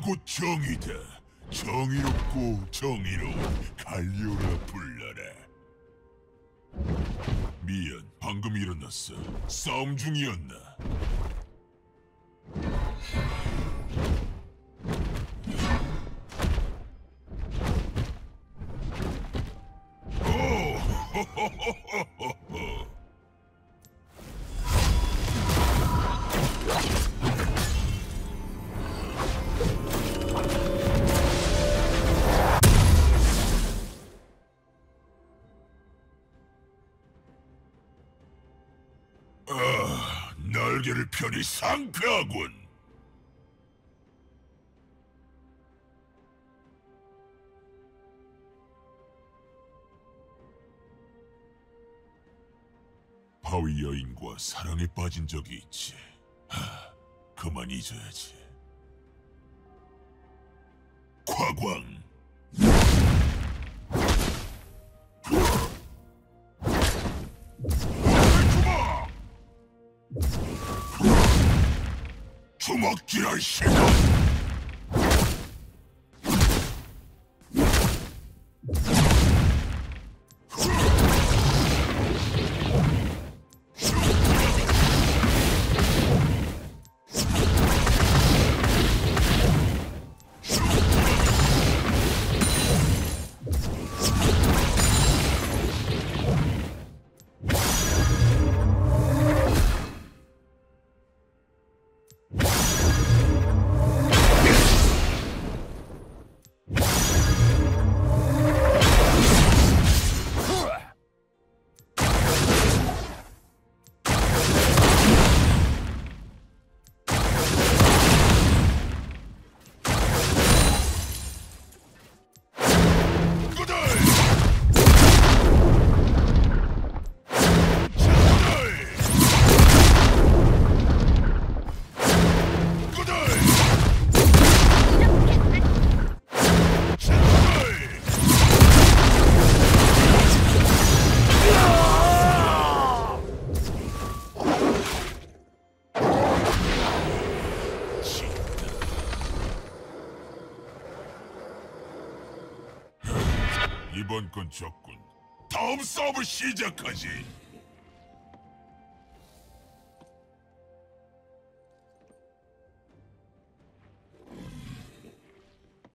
바르고 정의다. 정의롭고 정의로운 갈리오라 불러라. 미안, 방금 일어났어. 싸움 중이었나? 날개를 펴니 상쾌하군. 바위 여인과 사랑에 빠진 적이 있지. 그만 잊어야지. 과광! 주먹질할 시간! 이번 건 적군. 다음 싸움을 시작하지.